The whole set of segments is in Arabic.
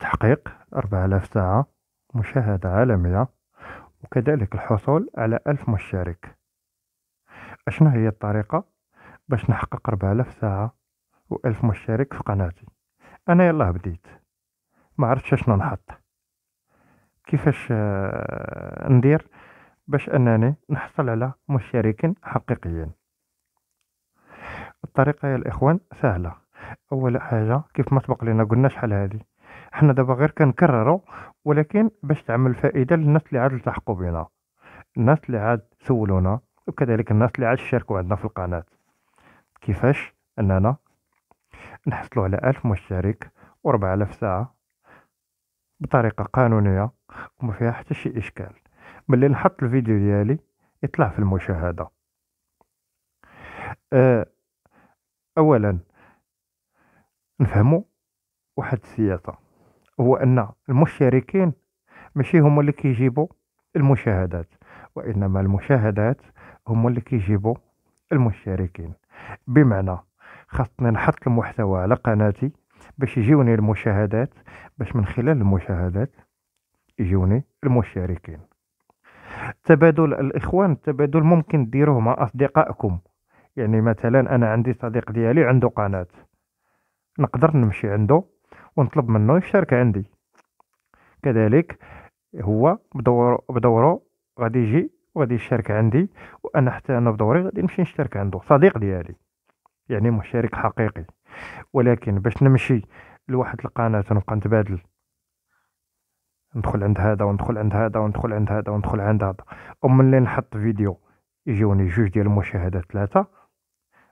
تحقيق 4000 ساعة مشاهدة عالمية، وكذلك الحصول على 1000 مشترك. أشنو هي الطريقة باش نحقق 4000 ساعة و1000 مشترك في قناتي؟ أنا يلا بديت ما عرفتش شنو نحط، كيفاش ندير باش أنني نحصل على مشتركين حقيقيين. الطريقة يا الإخوان سهلة. أول حاجة كيف ما سبق لنا قلنا شحال هذه حنا دابا غير كنكررو، ولكن باش تعمل فائدة للناس اللي عاد التحقوا بنا، الناس اللي عاد سولونا، وكذلك الناس اللي عاد شاركوا عندنا في القناة. كيفاش أننا نحصلوا على 1000 مشترك و4000 ساعة بطريقة قانونية وما فيها حتى شي إشكال. ملي نحط الفيديو ديالي يطلع في المشاهدة. أولا نفهموا واحد السياسة، هو أن المشتركين ماشي هما اللي كيجيبوا المشاهدات، وإنما المشاهدات هما اللي كيجيبوا المشتركين. بمعنى خاصني نحط المحتوى على قناتي باش يجيوني المشاهدات، باش من خلال المشاهدات يجوني المشتركين. تبادل الإخوان، التبادل ممكن ديروه مع أصدقائكم. يعني مثلا أنا عندي صديق ديالي عنده قناة، نقدر نمشي عنده ونطلب منه يشارك عندي، كذلك هو بدوره غادي يجي وغادي يشارك عندي، وأنا حتى أنا بدوري غادي نمشي نشترك عنده. صديق ديالي يعني مشترك حقيقي. ولكن باش نمشي لواحد القناة ونبقى نتبادل، ندخل عند هذا وندخل عند هذا وندخل عند هذا وندخل عند هذا، وملي نحط فيديو يجوني جوج ديال المشاهدات ثلاثة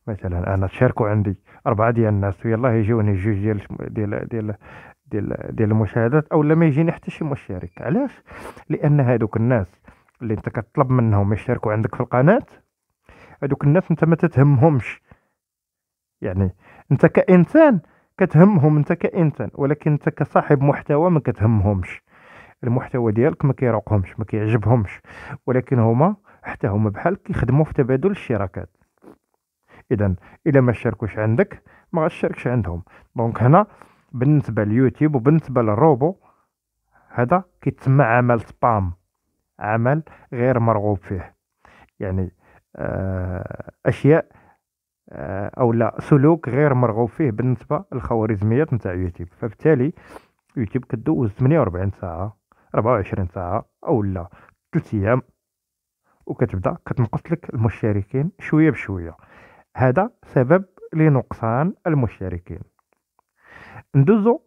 مثلا، أنا تشاركوا عندي 4 ديال الناس، ويلاه يجوني جوج ديال ديال ديال ديال ديال المشاهدات، أو لا ما يجيني حتى شي مشترك. علاش؟ لأن هادوك الناس اللي أنت كتطلب منهم يشتركوا عندك في القناة، هادوك الناس أنت ما تتهمهمش. يعني أنت كإنسان كتهمهم، أنت كإنسان، ولكن أنت كصاحب محتوى ما كتهمهمش، المحتوى ديالك ما كيروقهمش ما كيعجبهمش، ولكن هما حتى هما بحال كيخدموا في تبادل الشراكات. اذا الا ما شاركوش عندك ما غتشاركش عندهم. دونك هنا بالنسبه لليوتيوب وبالنسبه للروبو هذا كيتسمى عمل سبام، عمل غير مرغوب فيه. يعني اشياء او لا سلوك غير مرغوب فيه بالنسبه للخوارزميات نتاع يوتيوب. فبالتالي يوتيوب كدوز 48 ساعه 24 ساعه او لا 3 ايام وكتبدا كتنقص لك المشتركين شويه بشويه. هذا سبب لنقصان المشتركين. ندوزو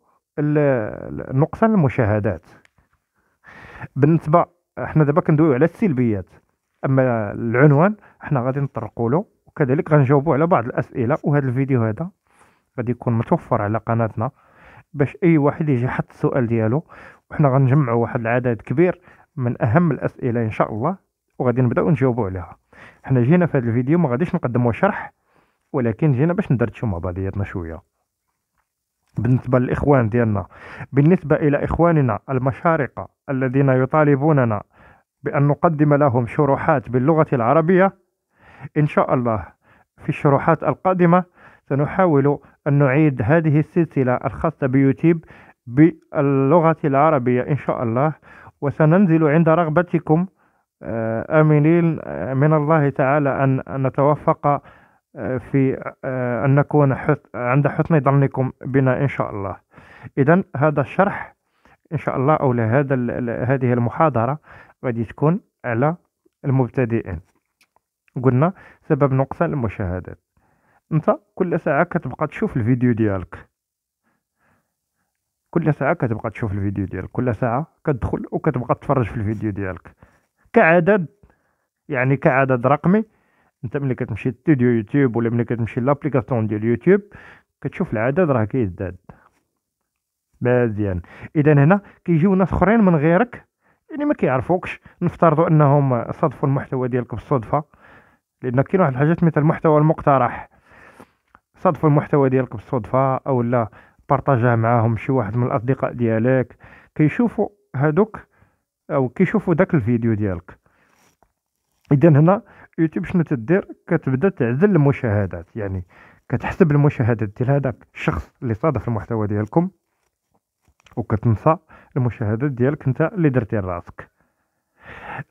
نقصان المشاهدات. بالنسبه احنا دابا كندويو على السلبيات، اما العنوان احنا غادي نطرقوا له، وكذلك غنجاوبوا على بعض الاسئله. وهذا الفيديو هذا غادي يكون متوفر على قناتنا باش اي واحد يجي يحط السؤال ديالو، وحنا غنجمعوا واحد العدد كبير من اهم الاسئله ان شاء الله، وغادي نبداو نجاوبوا عليها. حنا جينا في هذا الفيديو ما غاديش نقدموا شرح، ولكن جينا باش ندردشوا مع بعضياتنا شويه. بالنسبه للاخوان ديالنا، بالنسبه الى اخواننا المشارقه الذين يطالبوننا بان نقدم لهم شروحات باللغه العربيه، ان شاء الله في الشروحات القادمه سنحاول أن نعيد هذه السلسلة الخاصة بيوتيوب باللغة العربية إن شاء الله، وسننزل عند رغبتكم آمنين من الله تعالى أن نتوفق في أن نكون عند حسن ظنكم بنا إن شاء الله. إذن هذا الشرح إن شاء الله أو هذه المحاضرة غادي تكون على المبتدئين. قلنا سبب نقصان المشاهدات، انت كل ساعه كتبقى تشوف الفيديو ديالك، كل ساعه كتبقى تشوف الفيديو ديالك، كل ساعه كتدخل وكتبقى تتفرج في الفيديو ديالك كعدد، يعني كعدد رقمي. انت ملي كتمشي لستوديو يوتيوب ولا ملي كتمشي لابليكاسيون ديال يوتيوب كتشوف العدد راه كيزداد مزيان. اذا هنا كيجيو ناس اخرين من غيرك، يعني ما كيعرفوكش، نفترضوا انهم صادفوا المحتوى ديالك بالصدفه، لان كاين واحد الحاجات مثل المحتوى المقترح، صادفوا المحتوى ديالك بالصدفه او لا بارطاجاه معاهم شي واحد من الاصدقاء ديالك، كيشوفوا هادوك او كيشوفوا داك الفيديو ديالك. اذا هنا يوتيوب شنو تدير؟ كتبدا تعزل المشاهدات، يعني كتحسب المشاهدات ديال هذاك الشخص اللي صادف المحتوى ديالكم وكتنسى المشاهدات ديالك انت اللي درتي لراسك.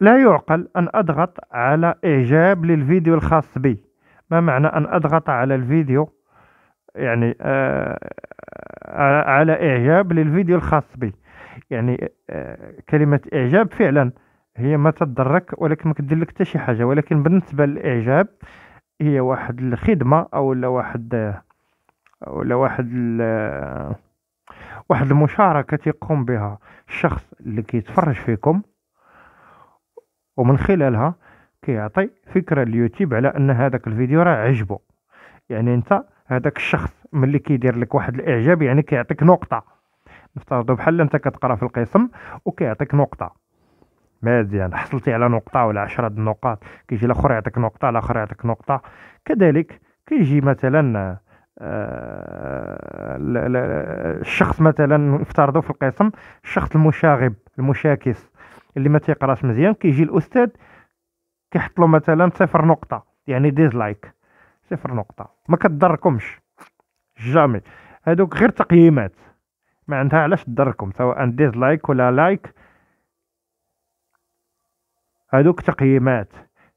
لا يعقل ان اضغط على اعجاب للفيديو الخاص بي. ما معنى ان اضغط على الفيديو؟ يعني على اعجاب للفيديو الخاص بي، يعني كلمة اعجاب فعلا هي ما تضرك ولكن ما كدير لك حتى شي حاجه، ولكن بالنسبه للاعجاب هي واحد الخدمه ولا واحد المشاركه تيقوم بها الشخص اللي كيتفرج فيكم، ومن خلالها كيعطي فكره اليوتيوب على ان هذاك الفيديو راه عجبه. يعني انت هذاك الشخص ملي كيدير لك واحد الاعجاب يعني كيعطيك نقطه، نفترضوا بحال انت كتقرا في القسم وكيعطيك نقطه، مزيان حصلتي على نقطه ولا 10 النقاط، كيجي الاخر يعطيك نقطه، الاخر يعطيك نقطه. كذلك كيجي مثلا الشخص مثلا نفترضوا في القسم الشخص المشاغب المشاكس اللي ما تيقراش مزيان، كيجي الاستاذ كيحط له مثلا 0 نقطه، يعني ديزلايك 0 نقطه. ما كتضركمش جامي، هادوك غير تقييمات ما عندها علاش تضركم، سواء ديزلايك ولا لايك هادوك تقييمات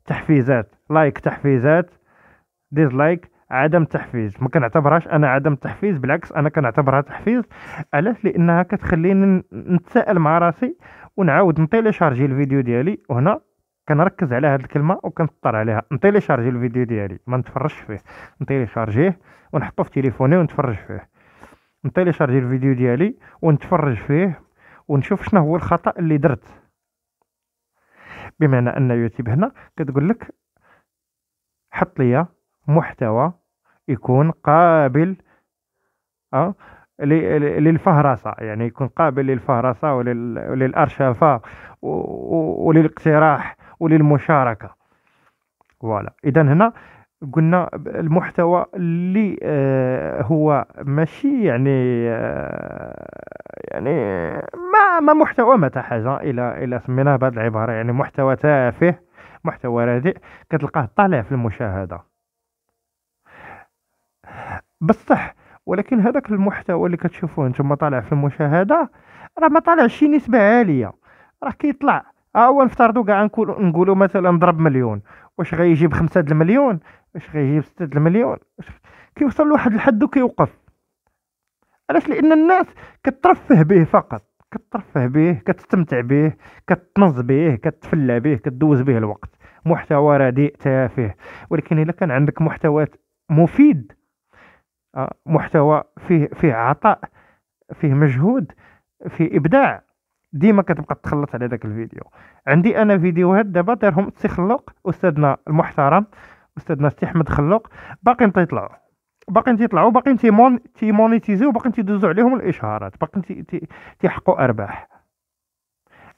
تحفيزات. لايك تحفيزات، ديزلايك عدم تحفيز. ما كنعتبرهاش انا عدم تحفيز، بالعكس انا كنعتبرها تحفيز. علاش؟ لانها كتخليني نتساءل مع راسي ونعاود نطيليشارجي الفيديو ديالي، وهنا كنركز على هاد الكلمه وكنضطر عليها نطيليشارجي الفيديو ديالي، ما نتفرجش فيه، نطيليشارجيه ونحطو في تليفوني ونتفرج فيه، نطيليشارجي الفيديو ديالي ونتفرج فيه ونشوف شنو هو الخطا اللي درت. بمعنى ان يوتيوب هنا كتقول لك حط لي محتوى يكون قابل للفهرسه، يعني يكون قابل للفهرسه وللارشفه وللاقتراح وللمشاركه. فوالا، اذا هنا قلنا المحتوى اللي هو ماشي يعني ما محتوى، متى حاجه الى سميناه بهذه العباره، يعني محتوى تافه، محتوى رديء، كتلقاه طالع في المشاهده بصح، ولكن هذاك المحتوى اللي كتشوفوه نتوما طالع في المشاهده راه ما طالعش شي نسبه عاليه، راه كيطلع هو نفترضوا كاع نقولوا مثلا نضرب مليون، واش غيجيب 5 د المليون، واش غيجيب 6 د المليون، كيوصل لواحد الحد وكيوقف. علاش؟ لان الناس كترفه به فقط، كترفه به، كتستمتع به، كتنز به، كتفلى به، كتدوز به الوقت، محتوى رديء تافه. ولكن الا كان عندك محتوى مفيد، محتوى فيه عطاء، فيه مجهود، فيه ابداع، ديما كتبقى تخلط على داك الفيديو. عندي انا فيديوهات دابا دارهم السي خلوق، استاذنا المحترم استاذنا السي احمد خلوق، باقيين تيطلعوا باقيين تيمونيتيزيو، باقيين تيدوزو عليهم الاشهارات، باقيين تيحققوا ارباح.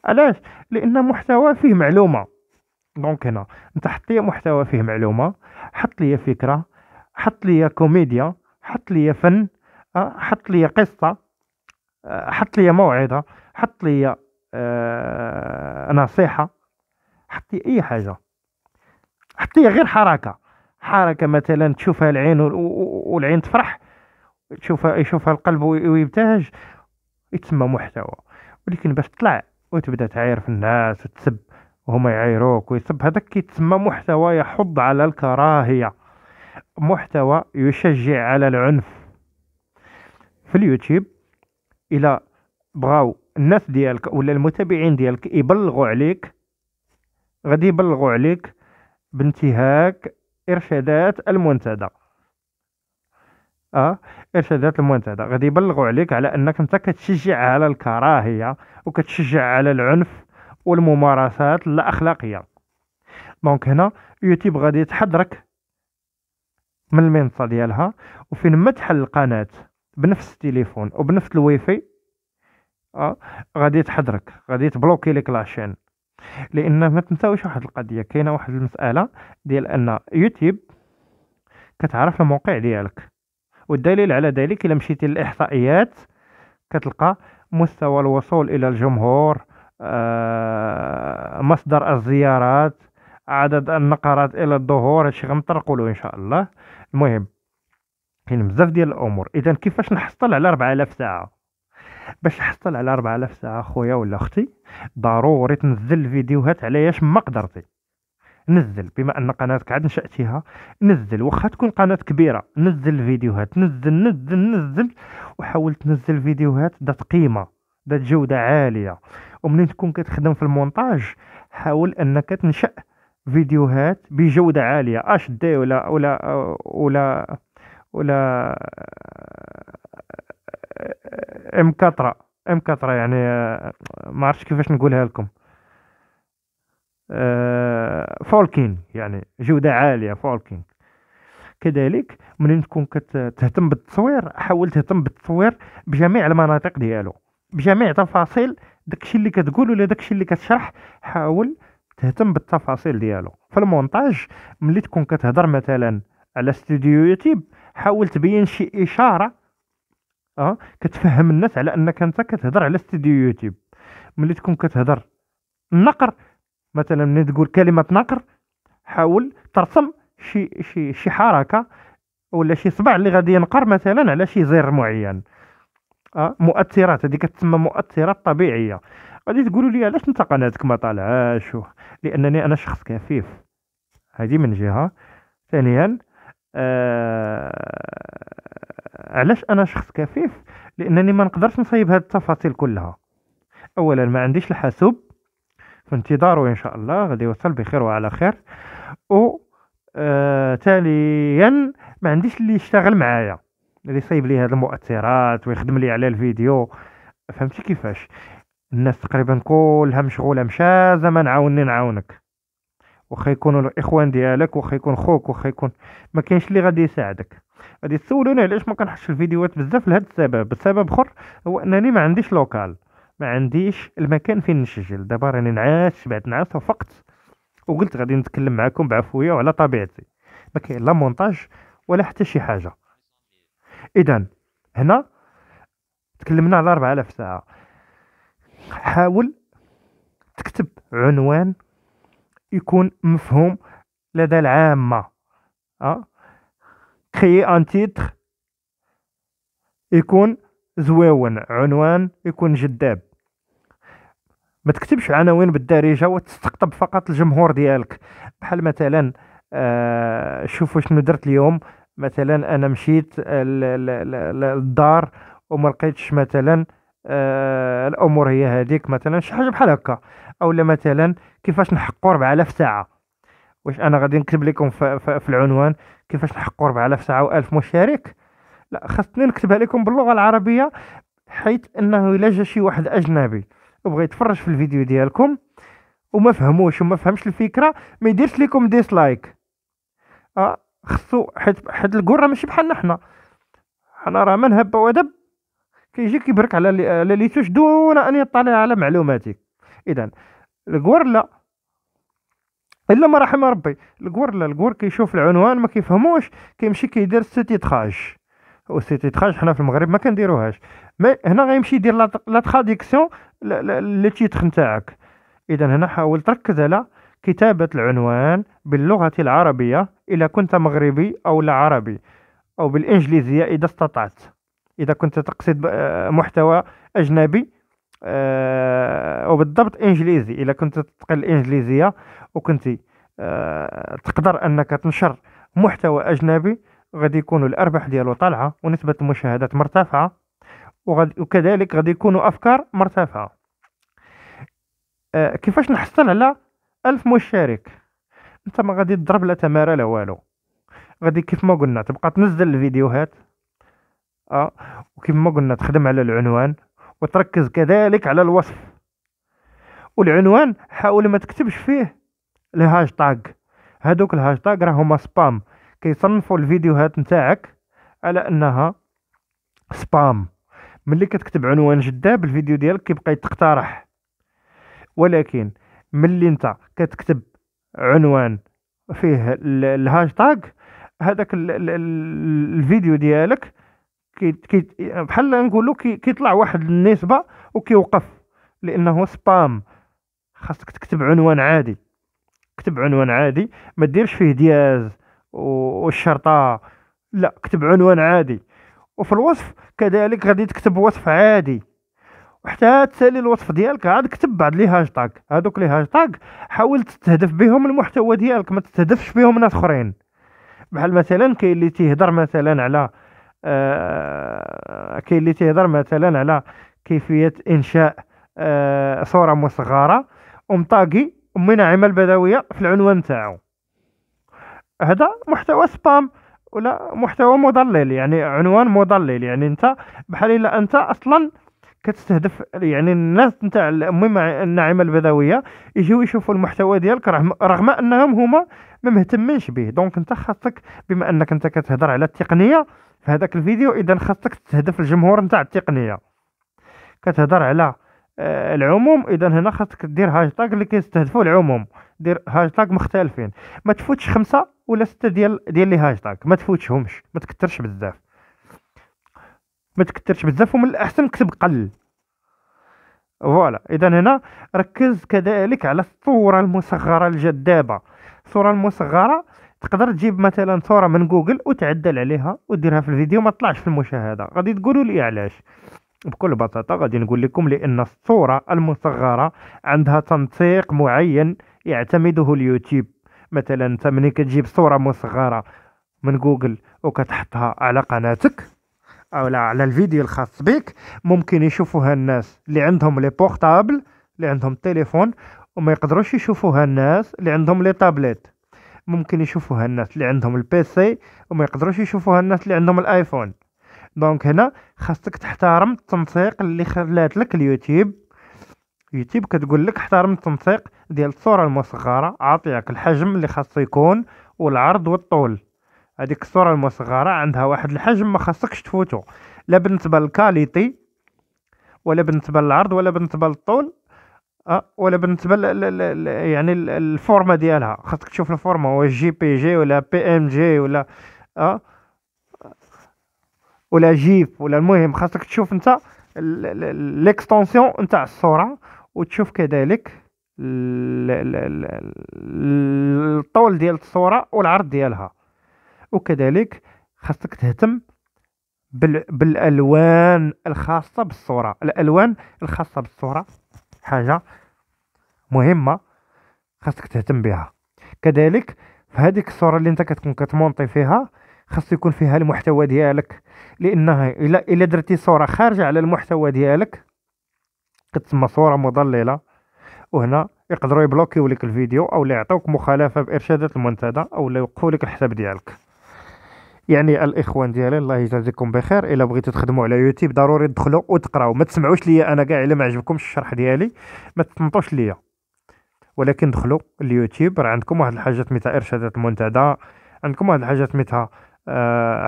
علاش؟ لان محتوى فيه معلومه. دونك هنا انت حط لي محتوى فيه معلومه، حط لي فكره، حط لي كوميديا، حط لي فن، حط لي قصه، حط لي موعظه، حط لي نصيحه، حط لي اي حاجه، حط لي غير حركه مثلا تشوفها العين والعين تفرح، يشوفها القلب ويبتهج، يتسمى محتوى. ولكن باش تطلع وتبدا تعاير في الناس وتسب وهما يعايروك ويسب، هذاك كيتسمى محتوى يحض على الكراهيه، محتوى يشجع على العنف. في اليوتيوب الى بغاو الناس ديالك ولا المتابعين ديالك يبلغوا عليك، غادي يبلغوا عليك بانتهاك ارشادات المنتدى، ارشادات المنتدى، غادي يبلغوا عليك على انك انت كتشجع على الكراهيه وكتشجع على العنف والممارسات اللا اخلاقيه. دونك هنا يوتيوب غادي يتحضرك من المنصه ديالها، وفين ما تحل القناه بنفس التليفون وبنفس الواي فاي غادي تحضرك، غادي تبلوكي لك لاشين. لان ما تنساوش واحد القضيه، كاينه واحد المساله ديال ان يوتيوب كتعرف الموقع ديالك، والدليل على ذلك الا مشيتي للاحصائيات كتلقى مستوى الوصول الى الجمهور، مصدر الزيارات، عدد النقرات الى الظهور. هادشي غنطرقوا له ان شاء الله. المهم كاين بزاف ديال الامور. اذا كيفاش نحصل على 4000 ساعه؟ باش تحصل على 4000 ساعه خويا ولا اختي ضروري تنزل الفيديوهات عليا ما قدرتي نزل، بما ان قناتك عاد نشاتيها نزل، واخا تكون قناه كبيره نزل الفيديوهات، نزل وحاول تنزل فيديوهات ذات قيمه ذات جوده عاليه. ومنين تكون كتخدم في المونتاج حاول انك تنشا فيديوهات بجوده عاليه اش دي ولا ولا ولا ولا ام 4 يعني ما عرفتش كيفاش نقولها لكم، فولكين يعني جوده عاليه فولكين. كذلك منين تكون كتهتم بالتصوير حاول تهتم بالتصوير بجميع المناطق ديالو، بجميع تفاصيل داكشي اللي كتقول ولا داكشي اللي كتشرح حاول تهتم بالتفاصيل ديالو. في المونتاج ملي تكون كتهضر مثلا على استوديو يوتيوب حاول تبين شي اشاره كتفهم الناس على انك انت كتهضر على استوديو يوتيوب. ملي تكون كتهضر النقر مثلا، ملي تقول كلمه نقر حاول ترسم شي حركه ولا شي صبع اللي غادي ينقر مثلا على شي زر معين، مؤثرات، هذه كتسمى مؤثرات طبيعيه. غادي تقولوا لي علاش انت قناتك ما طالعاش؟ لانني انا شخص كفيف، هذه من جهه. ثانيا علاش انا شخص كفيف؟ لانني ما نقدرش نصايب هذه التفاصيل كلها. اولا ما عنديش الحاسوب، في انتظاره ان شاء الله غادي يوصل بخير وعلى خير. و ثالثا ما عنديش اللي يشتغل معايا اللي يصايب لي هاد المؤثرات ويخدم لي على الفيديو. فهمتي كيفاش؟ الناس تقريبا كلها مشغوله مشا زمان عاوني نعاونك، واخا يكونوا الاخوان ديالك واخا يكون خوك واخا يكون، ما كاينش اللي غادي يساعدك. غادي تسولوني علاش ما كنحطش الفيديوهات بزاف لهذا السبب. السبب اخر هو انني ما عنديش لوكال، ما عنديش المكان فين نسجل. دابا راني نعاس، بعد نعاس وفقت، وقلت غادي نتكلم معكم بعفويه وعلى طبيعتي، ما كاين لا مونتاج ولا حتى شي حاجه. اذا هنا تكلمنا على 4000 ساعه. حاول تكتب عنوان يكون مفهوم لدى العامه، كري ان تيتر يكون زواون، عنوان يكون جذاب. ما تكتبش عناوين بالدارجه وتستقطب فقط الجمهور ديالك، بحال مثلا شوفوا شنو درت اليوم، مثلا انا مشيت للدار وما لقيتش مثلا الامور هي هذيك، مثلا شي حاجه بحال هكا. اولا مثلا كيفاش نحققوا 4000 ساعه، واش انا غادي نكتب لكم في العنوان كيفاش نحققوا 4000 ساعه و1000 مشترك؟ لا، خاصني نكتبها لكم باللغه العربيه، حيث انه الا جا شي واحد اجنبي وبغى يتفرج في الفيديو ديالكم وما فهموش وما فهمش الفكره ما يديرش لكم ديسلايك. خصو حيت القره ماشي بحالنا، حنا راه من هب ودب كيجي كيبرك على ليتوش دون ان يطلع على معلوماتك. اذا القورلا الا ما رحم ربي، القور كيشوف العنوان ما كيفهموش كيمشي كيدير سيتيتراج، والسيتيتراج حنا في المغرب ما كنديروهاش، ما هنا غيمشي يدير لا تراديكسيون لي تيتر نتاعك. اذا هنا حاول تركز على كتابه العنوان باللغه العربيه اذا كنت مغربي او لا عربي، او بالانجليزيه اذا استطعت، اذا كنت تقصد محتوى اجنبي وبالضبط انجليزي، اذا كنت تتقن الانجليزيه وكنت تقدر انك تنشر محتوى اجنبي غادي يكونوا الارباح ديالو طالعه ونسبه المشاهدات مرتفعه، وكذلك غادي يكونوا افكار مرتفعه. كيفاش نحصل على 1000 مشترك؟ انت ما غادي تضرب لا تماره لا والو، غادي كيف ما قلنا تبقى تنزل الفيديوهات، وكيف ما قلنا تخدم على العنوان وتركز كذلك على الوصف. والعنوان حاول ما تكتبش فيه الهاشتاغ، هادوك الهاشتاغ راه هما سبام، كيصنفوا الفيديوهات نتاعك على انها سبام. ملي كتكتب عنوان جذاب الفيديو ديالك كيبقى يتقترح، ولكن ملي انت كتكتب عنوان فيه الهاشتاغ هذاك الفيديو ديالك كي بحال نقولوا كيطلع واحد النسبه وكيوقف لانه سبام. خاصك تكتب عنوان عادي، كتب عنوان عادي، ما ديرش فيه دياز والشرطه، لا، كتب عنوان عادي. وفي الوصف كذلك غادي تكتب وصف عادي، وحتى تسالي الوصف ديالك عاد كتب بعض لي هاشتاغ، هادوك لي هاشتاغ حاول تستهدف بهم المحتوى ديالك، ما تستهدفش بهم ناس اخرين. بحال مثلا كاين اللي تيهضر مثلا على كاين اللي تيهضر مثلا على كيفيه انشاء صوره مصغره ومطاقي امي نعيمه البدويه في العنوان تاعو، هذا محتوى سبام ولا محتوى مضلل، يعني عنوان مضلل. يعني انت بحال الا انت اصلا كتستهدف يعني الناس نتاع امي نعيمه البدويه يجيو يشوفوا المحتوى ديالك رغم انهم هما ما مهتمينش به. دونك انت خاصك بما انك انت كتهضر على التقنيه في هذاك الفيديو، اذا خاصك تستهدف الجمهور نتاع التقنيه. كتهضر على العموم، اذا هنا خاصك دير هاشتاغ اللي كيستهدفوا العموم، دير هاشتاغ مختلفين، ما تفوتش 5 ولا 6 ديال لي هاشتاغ، ما تفوتشهمش، ما تكثرش بزاف، ومن الاحسن كتب قل. فوالا، اذا هنا ركز كذلك على الصوره المصغره الجذابه. الصوره المصغره تقدر تجيب مثلا صوره من جوجل وتعدل عليها وديرها في الفيديو ما تطلعش في المشاهده. غادي تقولوا لي علاش؟ بكل بساطه غادي نقول لكم لان الصوره المصغره عندها تنسيق معين يعتمده اليوتيوب. مثلا انت ملي كتجيب صوره مصغره من جوجل وكتحطها على قناتك او على الفيديو الخاص بك، ممكن يشوفوها الناس اللي عندهم لي بورتابل، اللي عندهم التليفون، وما يقدروش يشوفوها الناس اللي عندهم لي تابليت. ممكن يشوفوها الناس اللي عندهم البيسي وما يقدروش يشوفوها الناس اللي عندهم الايفون. دونك هنا خاصك تحترم التنسيق اللي خلات لك اليوتيوب. يوتيوب كتقول لك احترم التنسيق ديال الصوره المصغره، عاطيك الحجم اللي خاصو يكون والعرض والطول. هذيك الصوره المصغره عندها واحد الحجم ما خاصكش تفوتو، لا بالنسبه للكاليتي ولا بالنسبه للعرض ولا بالنسبه للطول ولا بالنسبه يعني الفورمه ديالها. خاصك تشوف الفورمه، هو جي بي جي ولا بي ام جي ولا ولا جيف ولا. المهم خاصك تشوف انت الاكستنسيون نتاع الصوره، وتشوف كذلك الطول ديال الصوره والعرض ديالها. وكذلك خاصك تهتم بالالوان الخاصه بالصوره. الالوان الخاصه بالصوره حاجه مهمه خاصك تهتم بها. كذلك في هذيك الصوره اللي انت كتكون كتمونطي فيها خاص يكون فيها المحتوى ديالك، لانها الا درتي صوره خارجه على المحتوى ديالك كتسمى صوره مضلله، وهنا يقدروا يبلوكيو لك الفيديو او يعطوك مخالفه بارشادات المنتدى او يوقفوا لك الحساب ديالك. يعني الاخوان ديالي الله يجازيكم بخير. الا بغيتوا تخدموا على يوتيوب ضروري تدخلوا وتقراو، ما تسمعوش ليا انا كاع الا ما عجبكمش الشرح ديالي، ما تتنطوش ليا، ولكن دخلوا اليوتيوب. راه عندكم واحد الحاجه سميتها ارشادات المنتدى، عندكم واحد الحاجه سميتها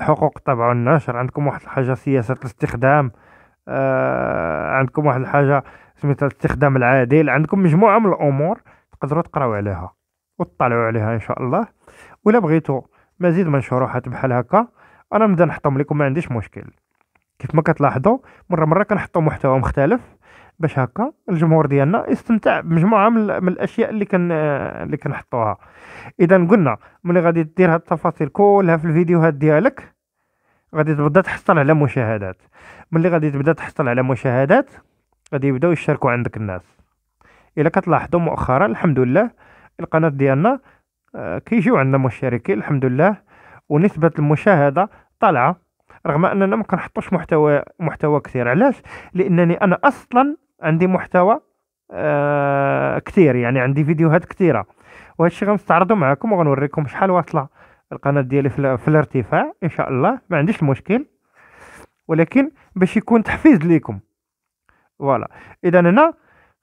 حقوق الطبع والنشر، عندكم واحد الحاجه سياسه الاستخدام، عندكم واحد الحاجه سميتها الاستخدام العادل. عندكم مجموعه من الامور تقدروا تقراو عليها وتطلعوا عليها ان شاء الله. ولا بغيتوا مزيد من شروحات بحال هكا انا نبدا نحطهم لكم، ما عنديش مشكل. كيف ما كتلاحظوا مره كنحطوا محتوى مختلف باش هكا الجمهور ديالنا يستمتع بمجموعه من الاشياء اللي كنحطوها. اذا قلنا ملي غادي دير هاد التفاصيل كلها في الفيديوهات ديالك غادي تبدا تحصل على مشاهدات. ملي غادي تبدا تحصل على مشاهدات غادي يبداو يشاركوا عندك الناس. الا كتلاحظوا مؤخرا الحمد لله القناه ديالنا كيجيو عندنا مشتركين الحمد لله، ونسبه المشاهده طالعه رغم اننا ما كنحطوش محتوى كثير. علاش؟ لانني انا اصلا عندي محتوى كثير، يعني عندي فيديوهات كثيره، وهذا الشيء غنستعرضو معكم وغنوريكم شحال واصله القناه ديالي في الارتفاع ان شاء الله. ما عنديش مشكل، ولكن باش يكون تحفيز ليكم. فوالا، اذا هنا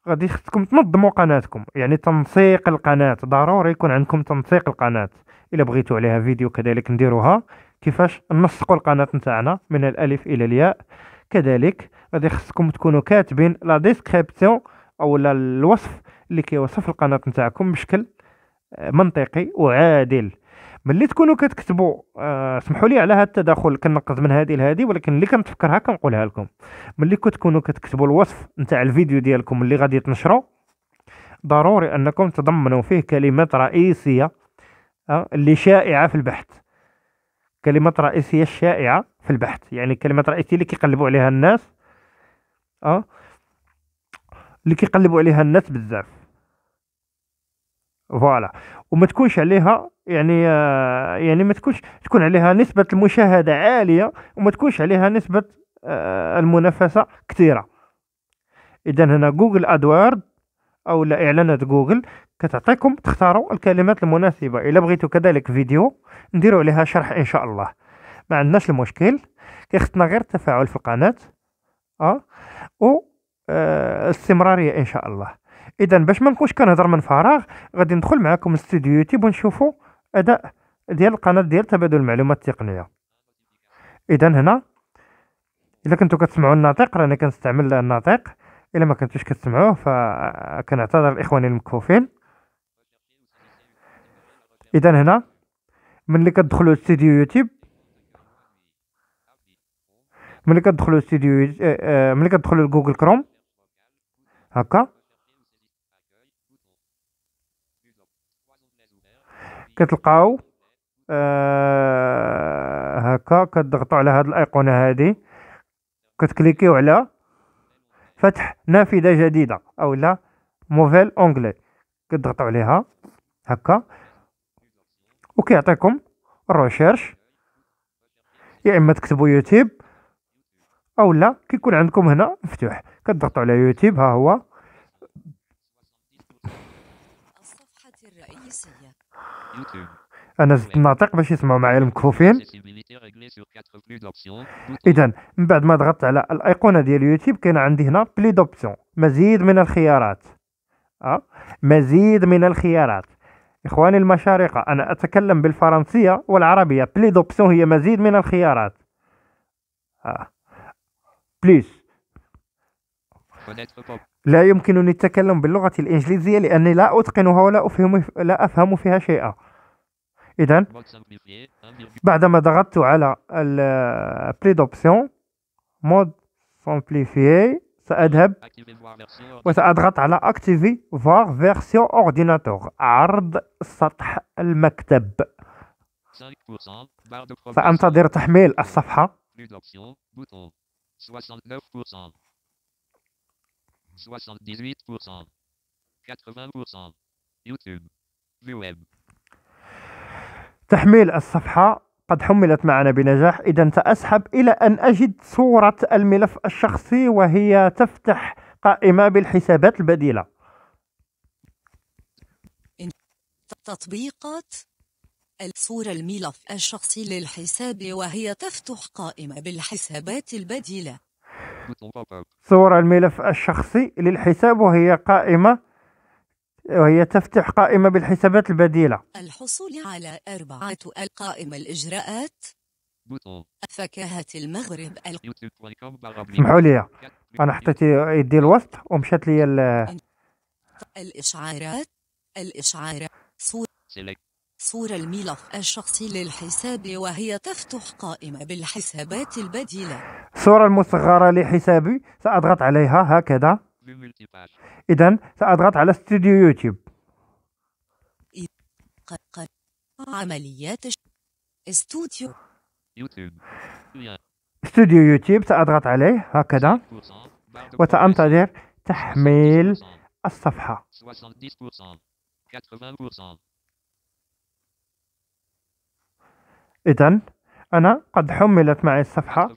غادي خصكم تنظموا قناتكم، يعني تنسيق القناه ضروري يكون عندكم تنسيق القناه. الا بغيتوا عليها فيديو كذلك نديروها كيفاش ننسقوا القناه نتاعنا من الالف الى الياء. كذلك غادي خصكم تكونوا كاتبين لا ديسكريبسيون او الوصف اللي كيوصف القناه نتاعكم بشكل منطقي وعادل. ملي تكونوا كتكتبوا سمحوا لي على هذا التداخل، كننقز من هذه لهذه، ولكن اللي كنتفكرها كنقولها لكم. ملي كتكونوا كتكتبوا الوصف نتاع الفيديو ديالكم اللي غادي تنشروا ضروري انكم تضمنوا فيه كلمات رئيسيه اللي شائعه في البحث. كلمات رئيسيه شائعه في البحث، يعني كلمات رئيسيه اللي كيقلبوا عليها الناس اللي كيقلبوا عليها الناس بزاف فوالا. وما تكونش عليها يعني يعني ما تكونش تكون عليها نسبة المشاهدة عالية وما تكونش عليها نسبة المنافسة كثيرة. اذا هنا جوجل ادوارد او لا اعلانات جوجل كتعطيكم تختاروا الكلمات المناسبة. الا بغيتوا كذلك فيديو نديروا عليها شرح ان شاء الله، ما عندناش المشكل، كيخصنا غير التفاعل في القناة و استمرارية ان شاء الله. اذا باش ما نكونش كنهضر من فراغ غادي ندخل معكم الاستوديو يوتيوب ونشوفوا اداء ديال القناة ديال تبادل المعلومات التقنية. اذا هنا الا كنتو كتسمعوا الناطق راني كنستعمل الناطق، الا ما كنتوش كتسمعوه فكنعتذر الاخواني المكفوفين. اذا هنا ملي كتدخلوا الاستوديو يوتيوب ملي كتدخلوا لجوجل كروم هكا كتلقاو هكا كتضغطوا على هاد الايقونه هادي كتكليكيو على فتح نافذه جديده او لا موفيل اونغلي، كتضغطوا عليها هكا وكيعطيكم الريشيرش، يا اما تكتبوا يوتيوب او لا كيكون عندكم هنا مفتوح كتضغطوا على يوتيوب. ها هو الصفحه الرئيسيه يوتيوب، انا زدت الناطق باش يسمعوا معايا المكفوفين. اذا من بعد ما ضغطت على الايقونه ديال يوتيوب كاين عندي هنا بلي دوبسيون، مزيد من الخيارات. مزيد من الخيارات اخواني المشارقه، انا اتكلم بالفرنسيه والعربيه. بلي دوبسيون هي مزيد من الخيارات. بليس لا يمكنني التكلم باللغه الانجليزيه لاني لا اتقنها ولا افهم فيها شيئا. اذا بعدما ضغطت على بلي دوبسيون مود سامبليفي ساذهب وساضغط على اكتيفي فار فيرسيون اورديناتور، عرض سطح المكتب، سانتظر تحميل الصفحه. تحميل الصفحة قد حملت معنا بنجاح. إذا سأسحب إلى أن أجد صورة الملف الشخصي وهي تفتح قائمة بالحسابات البديلة. تطبيقات الصورة الملف الشخصي للحساب وهي تفتح قائمة بالحسابات البديلة. صورة الملف الشخصي للحساب وهي قائمة وهي تفتح قائمة بالحسابات البديلة. الحصول على 4 القائمة الإجراءات فكاهة المغرب. اسمحوا لي أنا حطيت يدي الوسط ومشات لي الإشعارات. صورة الملف الشخصي للحساب وهي تفتح قائمة بالحسابات البديلة. الصورة المصغرة لحسابي سأضغط عليها هكذا. إذا سأضغط على استوديو يوتيوب. عمليات استوديو سأضغط عليه هكذا وسأنتظر تحميل الصفحة. إذا أنا قد حملت معي الصفحة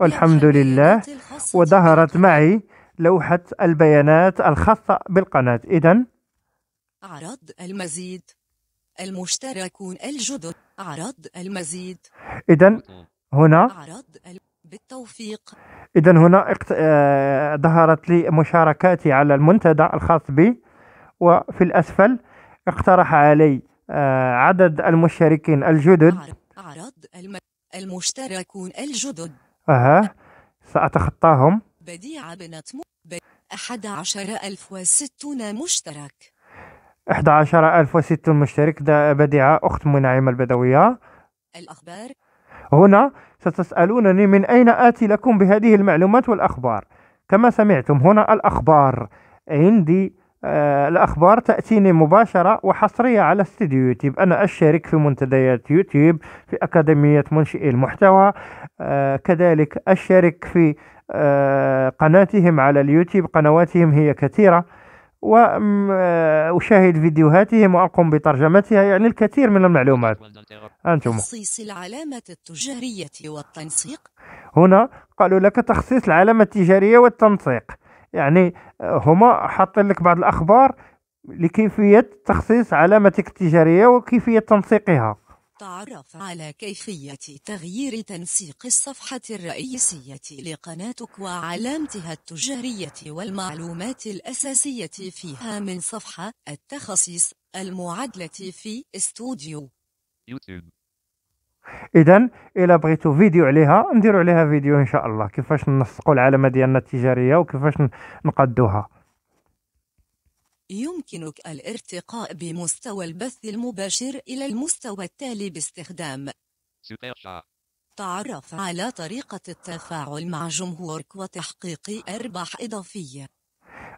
والحمد لله، وظهرت معي لوحة البيانات الخاصة بالقناة. إذا عرض المزيد المشتركون الجدد، عرض المزيد. إذا هنا بالتوفيق. إذا هنا ظهرت لي مشاركاتي على المنتدى الخاص بي، وفي الأسفل اقترح علي عدد المشتركين الجدد. عرض المشتركون الجدد سأتخطاهم. بديعة بنت 11060 مشترك. 11060 مشترك، ده بديعة أخت منعم البدوية. الأخبار هنا ستسألونني من أين آتي لكم بهذه المعلومات والأخبار. كما سمعتم هنا الأخبار عندي، الأخبار تأتيني مباشرة وحصرية على استوديو يوتيوب. أنا أشترك في منتديات يوتيوب، في أكاديمية منشئي المحتوى، كذلك أشترك في قناتهم على اليوتيوب. قنواتهم هي كثيرة وأشاهد فيديوهاتهم وأقوم بترجمتها، يعني الكثير من المعلومات. أنتم تخصيص العلامة التجارية والتنسيق، هنا قالوا لك تخصيص العلامة التجارية والتنسيق، يعني هما حاطين لك بعض الأخبار لكيفية تخصيص علامتك التجارية وكيفية تنسيقها. تعرف على كيفية تغيير تنسيق الصفحة الرئيسية لقناتك وعلامتها التجارية والمعلومات الأساسية فيها من صفحة التخصيص المعادلة في استوديو يوتيوب. إذن إلا بغيتوا فيديو عليها نديروا عليها فيديو إن شاء الله، كيفاش ننسقوا العلامة ديالنا التجارية وكيفاش نقدوها. يمكنك الارتقاء بمستوى البث المباشر إلى المستوى التالي باستخدام تعرف على طريقة التفاعل مع جمهورك وتحقيق أرباح إضافية.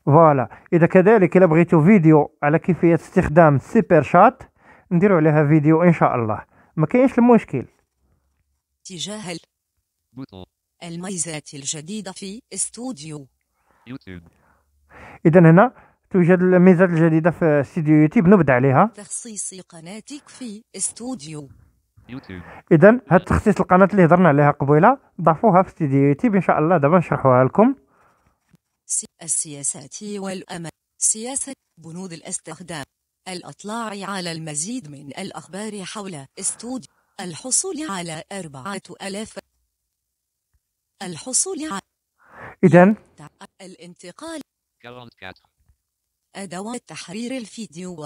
فوالا، إذا كذلك إلا بغيتوا فيديو على كيفية استخدام سوبر شات نديروا عليها فيديو إن شاء الله، ما كاينش المشكل. تجاهل الميزات الجديدة في استوديو يوتيوب. إذن هنا توجد الميزات الجديدة في استوديو يوتيوب، نبدأ عليها تخصيص قناتك في استوديو يوتيوب. إذن هاد تخصيص القناة اللي هضرنا عليها قبيله ضافوها في استوديو يوتيوب إن شاء الله، دابا نشرحوها لكم. السياسات والأمل، سياسة بنود الاستخدام، الإطلاع على المزيد من الأخبار حول استوديو، الحصول على 4000، الحصول على إذن الانتقال، أدوات تحرير الفيديو.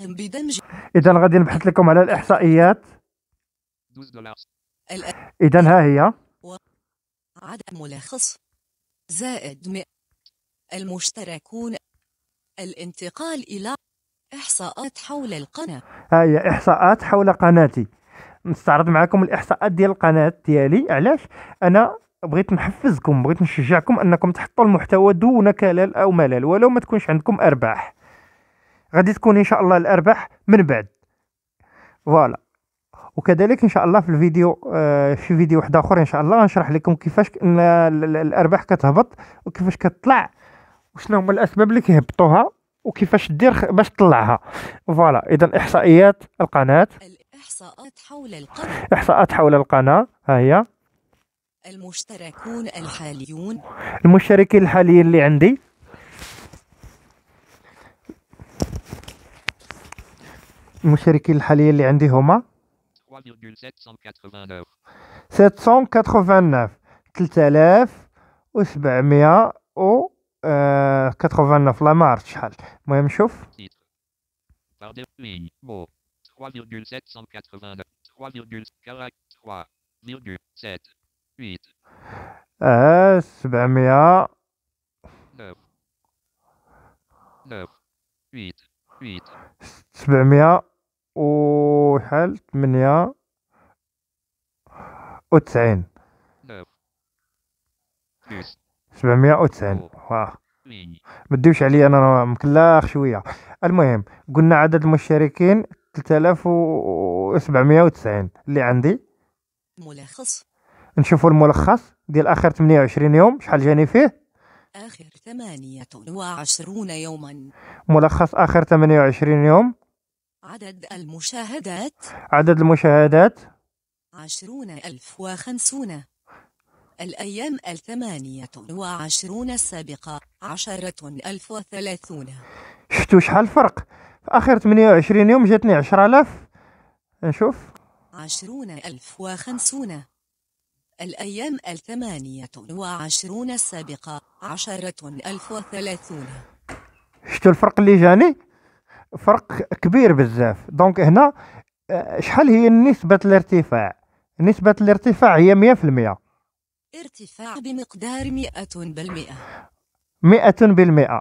قم بدمج. إذن غادي نبحث لكم على الإحصائيات. إذن ها هي. عدد ملخص زائد 100 المشتركون، الانتقال إلى إحصاءات حول القناة. ها هي إحصاءات حول قناتي. نستعرض معكم الإحصاءات ديال القناة ديالي. علاش؟ أنا بغيت نحفزكم، بغيت نشجعكم انكم تحطوا المحتوى دون كلل او ملل، ولو ما تكونش عندكم ارباح غادي تكون ان شاء الله الارباح من بعد. فوالا، وكذلك ان شاء الله في الفيديو في فيديو واحد اخر ان شاء الله غنشرح لكم كيفاش الارباح كتهبط وكيفاش كتطلع وشنو هما الاسباب اللي كيهبطوها وكيفاش دير باش تطلعها. فوالا، اذا احصائيات القناه، الاحصاءات حول القناه، احصاءات حول القناه. ها هي المشتركون الحاليون، المشتركين الحاليين اللي عندي، المشتركين الحاليين اللي عندي هما 789 3789 لا ما عرفت شحال. المهم نشوف 798 790. واه، ما تدوش عليا انا مكلاخ شويه. المهم قلنا عدد المشتركين 3790 اللي عندي. ملخص، نشوفوا الملخص ديال اخر 28 يوم شحال جاني فيه. اخر 28 يوما ملخص اخر 28 يوم. عدد المشاهدات، عدد المشاهدات 20050. الايام 28 السابقه 10030. شفتوا شحال الفرق في اخر 28 يوم؟ جاتني 10000. نشوف 20050. الأيام 28 السابقة 10030. شتو الفرق اللي جاني؟ فرق كبير بزاف. دونك هنا شحال هي نسبة الارتفاع؟ نسبة الارتفاع هي 100%. ارتفاع بمقدار 100%. 100%.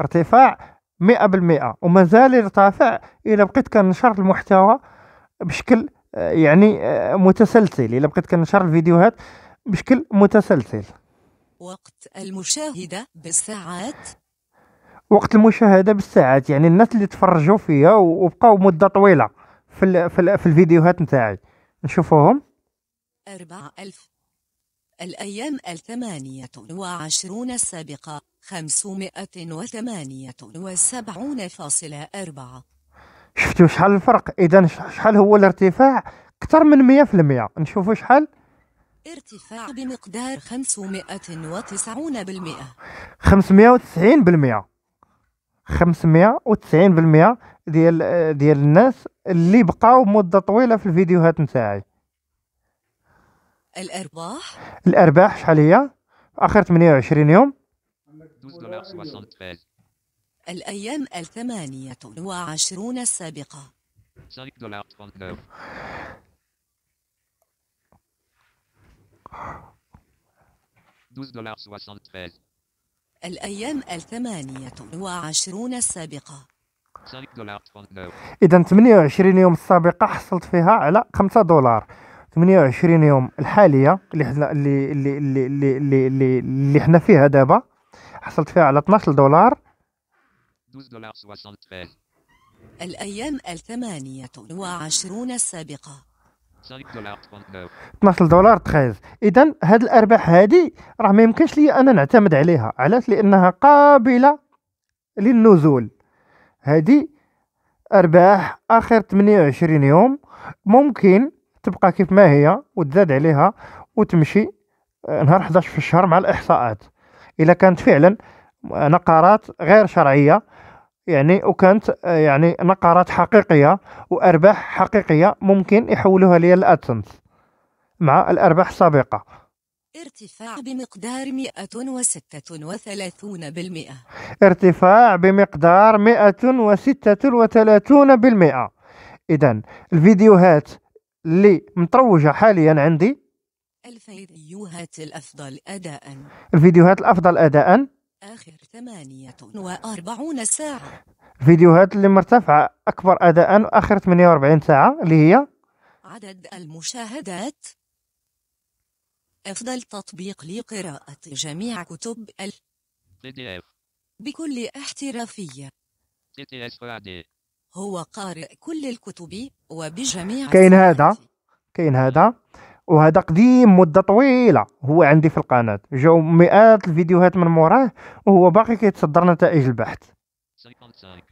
ارتفاع 100%، ومازال يرتفع إلا بقيت كنشر المحتوى بشكل يعني متسلسل، إلا بقيت كنشر الفيديوهات بشكل متسلسل. وقت المشاهدة بالساعات، وقت المشاهدة بالساعات يعني الناس اللي تفرجوا فيها وبقاو مدة طويلة في الفيديوهات نتاعي. نشوفوهم 4000، الأيام 28 السابقة 578.74. شفتوا شحال الفرق؟ إذا شحال هو الارتفاع؟ أكثر من 100%. نشوفوا شحال؟ ارتفاع بمقدار 590%. 590%. 590% ديال الناس اللي بقاو مدة طويلة في الفيديوهات نتاعي. الأرباح شحال هي؟ آخر 28 يوم. الأيام 28 السابقة. الأيام 28 السابقة. إذا 28 يوم السابقة حصلت فيها على $5. 28 يوم الحالية اللي حنا فيها دابا حصلت فيها على $12. الأيام 28 السابقة. $12 13. إذا هاد الأرباح هادي راه ما يمكنش لي أنا نعتمد عليها، علاش؟ لأنها قابلة للنزول. هادي أرباح آخر 28 يوم، ممكن تبقى كيف ما هي وتزاد عليها وتمشي نهار 11 في الشهر مع الإحصاءات، إلا كانت فعلا نقرات غير شرعية يعني، وكانت يعني نقرات حقيقية وأرباح حقيقية، ممكن يحولوها لي الأدسنس مع الأرباح السابقة. ارتفاع بمقدار 136%. ارتفاع بمقدار 136%. إذا الفيديوهات اللي متروجة حاليا عندي الفيديوهات الأفضل أداء. الفيديوهات الأفضل أداء آخر 48 ساعة. الفيديوهات اللي مرتفعة أكبر أداءً آخر 48 ساعة اللي هي عدد المشاهدات. أفضل تطبيق لقراءة جميع كتب PDF بكل احترافية. هو قارئ كل الكتب وبجميع. كاين هذا وهذا قديم مدة طويلة، هو عندي في القناة جاو مئات الفيديوهات من موراه وهو باقي كيتصدر نتائج البحث.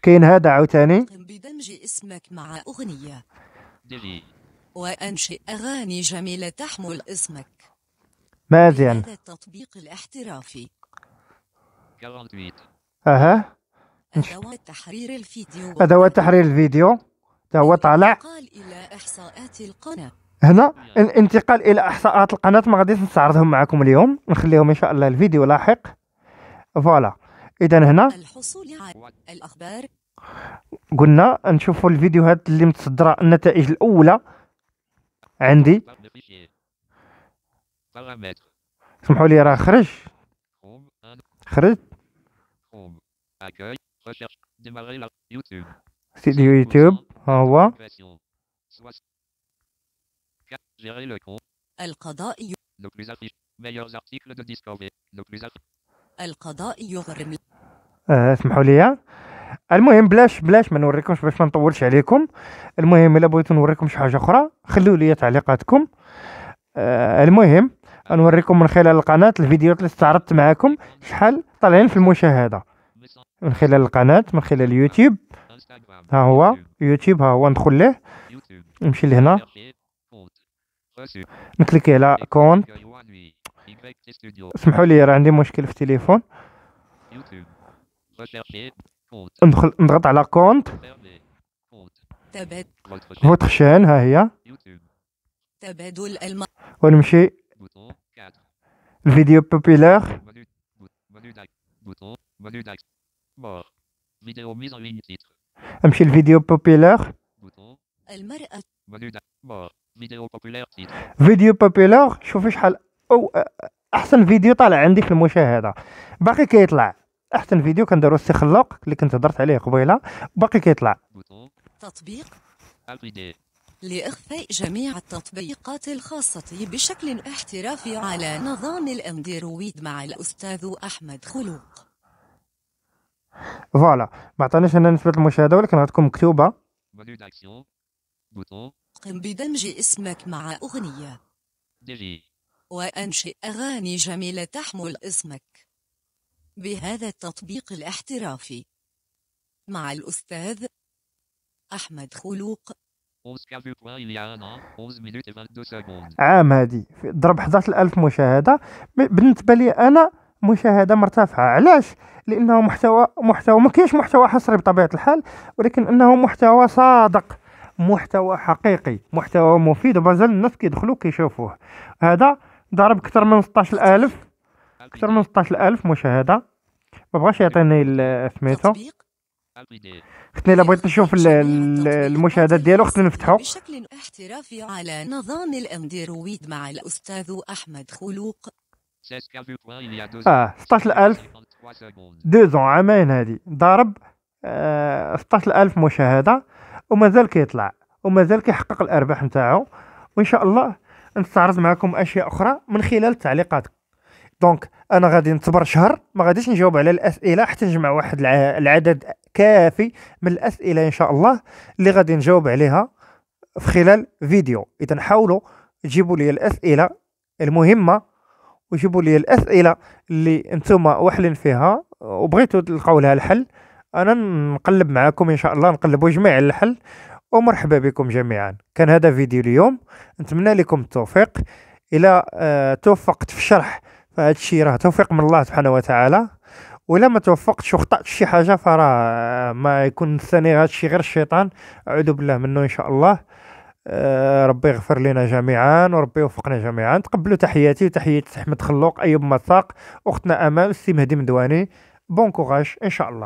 كاين هذا عاوتاني بدمج اسمك مع أغنية وأنشئ أغاني جميلة تحمل اسمك. مازيان هذا التطبيق الاحترافي. أدوات تحرير الفيديو. أدوات تحرير الفيديو تا هو طالع. انتقال إلى إحصاءات القناة. هنا الانتقال الى احصاءات القناه ما غاديش نستعرضهم معكم اليوم، نخليهم ان شاء الله الفيديو لاحق. فوالا اذا هنا الحصول على الاخبار، قلنا نشوفوا الفيديوهات اللي متصدره النتائج الاولى عندي. سمحوا لي راه خرج سيدي يوتيوب. ها هو القضاء يغرم. اسمحوا لي، المهم بلاش ما نوريكمش باش ما نطولش عليكم. المهم الا بغيتو نوريكم شي حاجه اخرى خلوا لي تعليقاتكم. المهم نوريكم من خلال القناه الفيديوهات اللي استعرضت معكم شحال طالعين في المشاهده من خلال القناه، من خلال يوتيوب. ها هو يوتيوب، ها هو ندخل ليه، نمشي لهنا نكليكي على كون. اسمحوا لي راه عندي مشكل في التليفون. ندخل نضغط على كونت فوتر شين، ها هي تبادل ونمشي الفيديو بوبيلار. نمشي الفيديو بوبيلار. المرأة فيديو بوبولار. شوفوا شحال احسن فيديو طالع عندي في المشاهده، باقي كيطلع احسن فيديو كنديروا استخلاق اللي كنت هضرت عليه قبيله، باقي كيطلع. تطبيق لاخفاء جميع التطبيقات الخاصه بشكل احترافي على نظام الاندرويد مع الاستاذ احمد خلوق. فوالا ما عطانيش انا نسبه المشاهده ولكن عندكم مكتوبه. قم بدمج اسمك مع أغنية. وأنشئ أغاني جميلة تحمل اسمك بهذا التطبيق الاحترافي مع الأستاذ أحمد خلوق. عام هادي ضرب 11,000 مشاهدة. بالنسبة لي أنا مشاهدة مرتفعة. علاش؟ لأنه محتوى ما كاينش محتوى حصري بطبيعة الحال، ولكن أنه محتوى صادق، محتوى حقيقي، محتوى مفيد، ومازال الناس كيدخلوا كيشوفوه. هذا ضرب أكثر من 16,000 مشاهدة. ما بغاش يعطيني سميتو، ختني إلا بغيت نشوف المشاهدات ديالو ختني نفتحو. بشكل احترافي على نظام الاندرويد مع الأستاذ أحمد خلوق. 16,000 دوزون، عامين هادي ضرب 16,000 مشاهدة، ومازال كيطلع ومازال كيحقق الأرباح نتاعو. وإن شاء الله نستعرض معكم أشياء أخرى من خلال تعليقاتكم. دونك أنا غادي نصبر شهر، ما غاديش نجاوب على الأسئلة حتى نجمع واحد العدد كافي من الأسئلة إن شاء الله اللي غادي نجاوب عليها في خلال فيديو. إذا حاولوا تجيبوا لي الأسئلة المهمة، وجيبوا لي الاسئله اللي نتوما واحلين فيها وبغيتوا تلقاو لها الحل. انا نقلب معكم ان شاء الله، نقلبوا جميع الحل. ومرحبا بكم جميعا. كان هذا فيديو اليوم، نتمنى لكم التوفيق. الى توفقت في الشرح فهذا الشيء راه توفيق من الله سبحانه وتعالى، ولا ما توفقتش وخطأت شي حاجه فراه ما يكون الثاني هذا الشيء غير الشيطان، اعوذ بالله منه ان شاء الله. ربي يغفر لنا جميعا وربي يوفقنا جميعا. تقبلوا تحياتي وتحية أحمد خلوق، أيوب مساق، أختنا أمال، السي مهدي مدواني. بون كوراج إن شاء الله.